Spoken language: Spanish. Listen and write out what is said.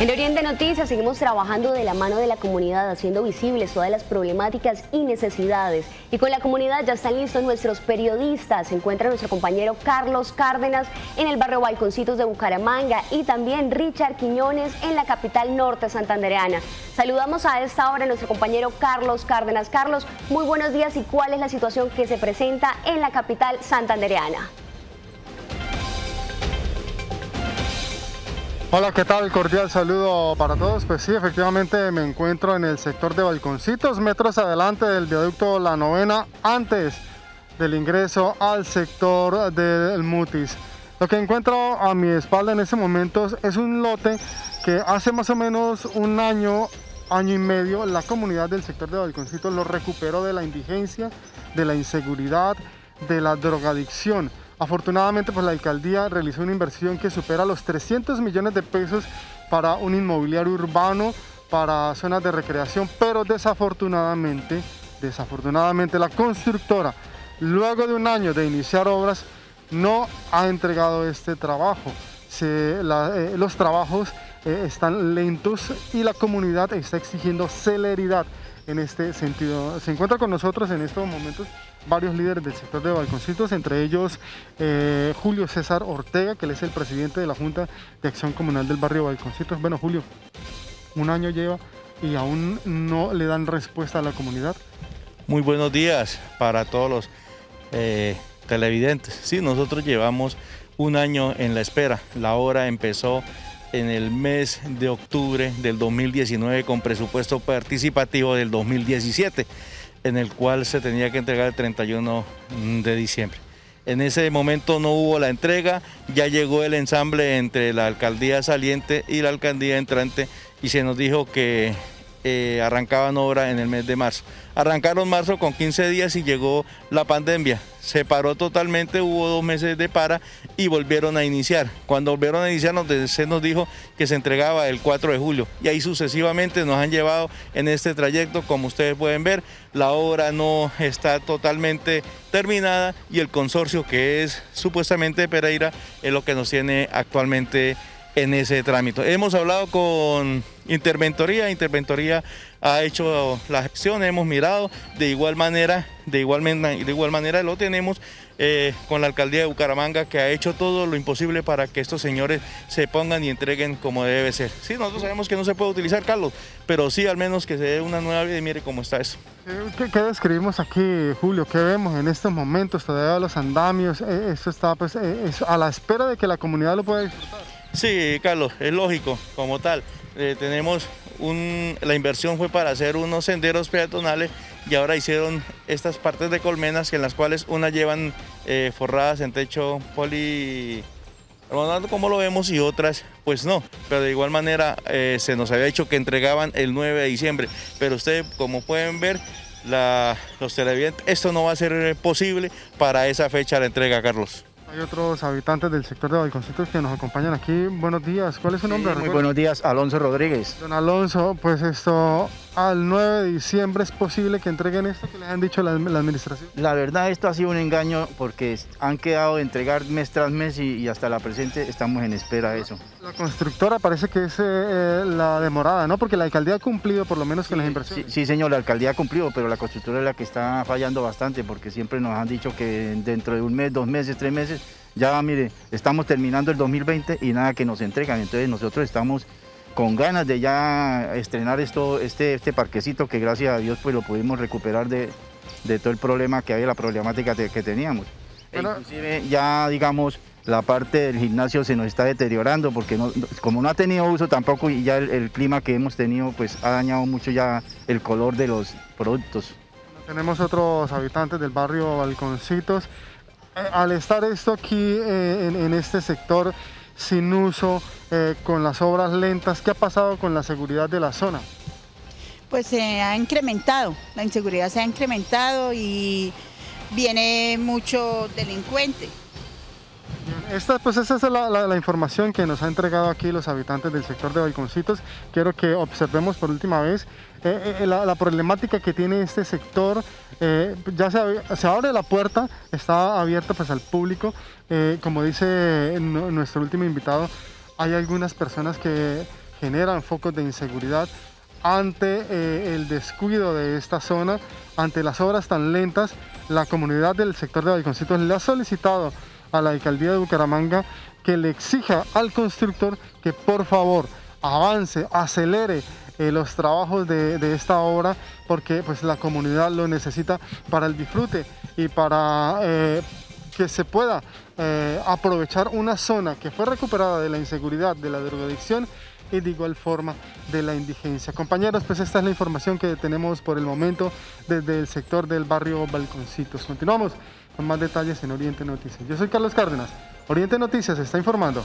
En Oriente Noticias seguimos trabajando de la mano de la comunidad, haciendo visibles todas las problemáticas y necesidades. Y con la comunidad ya están listos nuestros periodistas. Se encuentra nuestro compañero Carlos Cárdenas en el barrio Balconcitos de Bucaramanga y también Richard Quiñones en la capital norte santandereana. Saludamos a esta hora a nuestro compañero Carlos Cárdenas. Carlos, muy buenos días. ¿Y cuál es la situación que se presenta en la capital santandereana? Hola, ¿qué tal? Cordial saludo para todos. Pues sí, efectivamente me encuentro en el sector de Balconcitos, metros adelante del viaducto La Novena, antes del ingreso al sector del Mutis. Lo que encuentro a mi espalda en este momento es un lote que hace más o menos un año, año y medio, la comunidad del sector de Balconcitos lo recuperó de la indigencia, de la inseguridad, de la drogadicción. Afortunadamente, pues la alcaldía realizó una inversión que supera los 300 millones de pesos para un inmobiliario urbano, para zonas de recreación, pero desafortunadamente la constructora, luego de un año de iniciar obras, no ha entregado este trabajo. Los trabajos están lentos y la comunidad está exigiendo celeridad en este sentido. Se encuentra con nosotros en estos momentos varios líderes del sector de Balconcitos, entre ellos Julio César Ortega, que él es el presidente de la Junta de Acción Comunal del barrio Balconcitos. Bueno, Julio, un año lleva y aún no le dan respuesta a la comunidad. Muy buenos días para todos los televidentes. Sí, nosotros llevamos un año en la espera. La obra empezó en el mes de octubre del 2019 con presupuesto participativo del 2017, en el cual se tenía que entregar el 31 de diciembre. En ese momento no hubo la entrega, ya llegó el ensamble entre la alcaldía saliente y la alcaldía entrante y se nos dijo que arrancaban obra en el mes de marzo. Arrancaron marzo con 15 días y llegó la pandemia, se paró totalmente, hubo 2 meses de para y volvieron a iniciar. Cuando volvieron a iniciar se nos dijo que se entregaba el 4 de julio y ahí sucesivamente nos han llevado en este trayecto. Como ustedes pueden ver, la obra no está totalmente terminada y el consorcio, que es supuestamente Pereira, es lo que nos tiene actualmente en ese trámite. Hemos hablado con Interventoría ha hecho la gestión, hemos mirado de igual manera lo tenemos con la alcaldía de Bucaramanga, que ha hecho todo lo imposible para que estos señores se pongan y entreguen como debe ser. Sí, nosotros sabemos que no se puede utilizar, Carlos, pero sí al menos que se dé una nueva vida y mire cómo está eso. ¿Qué describimos aquí, Julio? ¿Qué vemos en estos momentos? Todavía los andamios, esto está pues a la espera de que la comunidad lo pueda disfrutar. Sí, Carlos, es lógico, como tal, tenemos la inversión fue para hacer unos senderos peatonales y ahora hicieron estas partes de colmenas en las cuales una llevan forradas en techo bueno, como lo vemos, y otras pues no, pero de igual manera se nos había dicho que entregaban el 9 de diciembre, pero ustedes como pueden ver, los televidentes, esto no va a ser posible para esa fecha la entrega, Carlos. Hay otros habitantes del sector de Balconcitos que nos acompañan aquí. Buenos días, ¿cuál es su nombre? Muy buenos días, Alonso Rodríguez. Don Alonso, pues esto, al 9 de diciembre es posible que entreguen esto que les han dicho la administración. La verdad, esto ha sido un engaño porque han quedado de entregar mes tras mes y hasta la presente estamos en espera de eso. La constructora parece que es la demorada, ¿no? Porque la alcaldía ha cumplido por lo menos con las inversiones. Sí, señor, la alcaldía ha cumplido, pero la constructora es la que está fallando bastante porque siempre nos han dicho que dentro de un mes, 2 meses, 3 meses, ya mire, estamos terminando el 2020 y nada que nos entregan. Entonces nosotros estamos con ganas de ya estrenar este parquecito que gracias a Dios pues lo pudimos recuperar de todo el problema que había, la problemática que teníamos. Bueno, inclusive ya digamos la parte del gimnasio se nos está deteriorando porque como no ha tenido uso tampoco y ya el clima que hemos tenido pues ha dañado mucho ya el color de los productos. Tenemos otros habitantes del barrio Balconcitos. Al estar esto aquí en este sector sin uso, con las obras lentas, ¿qué ha pasado con la seguridad de la zona? Pues se ha incrementado, la inseguridad se ha incrementado y viene mucho delincuente. Pues esa es la información que nos ha entregado aquí los habitantes del sector de Balconcitos. Quiero que observemos por última vez la problemática que tiene este sector. Ya se abre la puerta, está abierta pues al público. Como dice nuestro último invitado, hay algunas personas que generan focos de inseguridad ante el descuido de esta zona, ante las obras tan lentas. La comunidad del sector de Balconcitos le ha solicitado a la alcaldía de Bucaramanga que le exija al constructor que por favor avance, acelere los trabajos de esta obra, porque pues la comunidad lo necesita para el disfrute y para que se pueda aprovechar una zona que fue recuperada de la inseguridad, de la drogadicción y de igual forma de la indigencia. Compañeros, pues esta es la información que tenemos por el momento desde el sector del barrio Balconcitos. Continuamos con más detalles en Oriente Noticias. Yo soy Carlos Cárdenas, Oriente Noticias está informando.